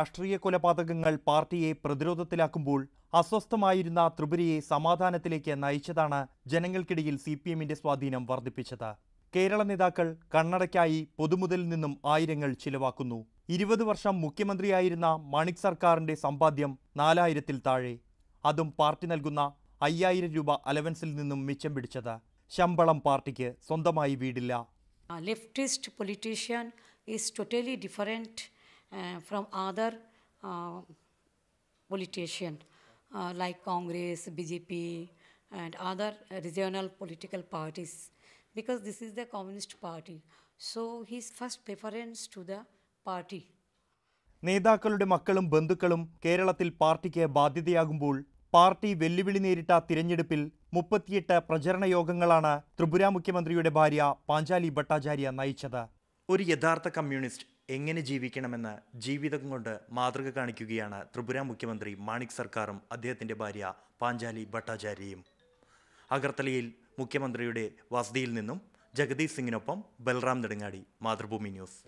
രാഷ്ട്രീയ കൊലപാതകങ്ങൾ പാർട്ടിയെ പ്രതിരോധത്തിലാക്കുമ്പോൾ അസ്വസ്ഥമായിരുന്ന ത്രിപുരയെ സമാധാനത്തിലേക്ക് നയിച്ചതാണ് ജനങ്ങൾക്കിടയിൽ സിപിഎമ്മിന്റെ സ്വാധീനം വർദ്ധിപ്പിച്ചത്. കേരള നേതാക്കൾ കണ്ണടയ്ക്കായി പൊതുമുതലിൽ നിന്നും ആയിരങ്ങൾ ചിലവാക്കുന്നു. 20 വർഷം മുഖ്യമന്ത്രിയായിരുന്ന മാണിക് സർക്കാരിന്റെ സമ്പാദ്യം 4000-ൽ താഴെ. അതും പാർട്ടി നൽകുന്ന 5000 രൂപ അലവൻസിൽ നിന്നും മിച്ചം പിടിച്ചത്. ശമ്പളം പാർട്ടിക്ക്, സ്വന്തമായി വീടില്ല. Leftist politician is totally different from other politician like Congress, BJP and other regional political parties, because this is the Communist Party. So his first preference to the party. നേതാക്കളുടെ മക്കളും ബന്ധുക്കളും കേരളത്തിൽ പാർട്ടിക്ക് ബാധ്യതയാകുമ്പോൾ പാർട്ടി വെല്ലുവിളി നേരിട്ട തിരഞ്ഞെടുപ്പിൽ 38 പ്രചരണ യോഗങ്ങളാണ് ത്രിപുര മുഖ്യമന്ത്രിയുടെ ഭാര്യ പാഞ്ചാലി ഭട്ടാചാര്യ നയിച്ചത്. ഒരു യഥാർത്ഥ കമ്മ്യൂണിസ്റ്റ് എങ്ങനെ ജീവിക്കണമെന്ന് ജീവിതം കൊണ്ട് മാതൃക കാണിക്കുകയാണ് ത്രിപുര മുഖ്യമന്ത്രി മാണിക് സർക്കാരും അദ്ദേഹത്തിൻ്റെ ഭാര്യ പാഞ്ചാലി ഭട്ടാചാര്യയും. അഗർത്തലയിൽ മുഖ്യമന്ത്രിയുടെ വസതിയിൽ നിന്നും ജഗദീഷ് സിംഗിനൊപ്പം ബൽറാം നെടുങ്ങാടി, മാതൃഭൂമി ന്യൂസ്.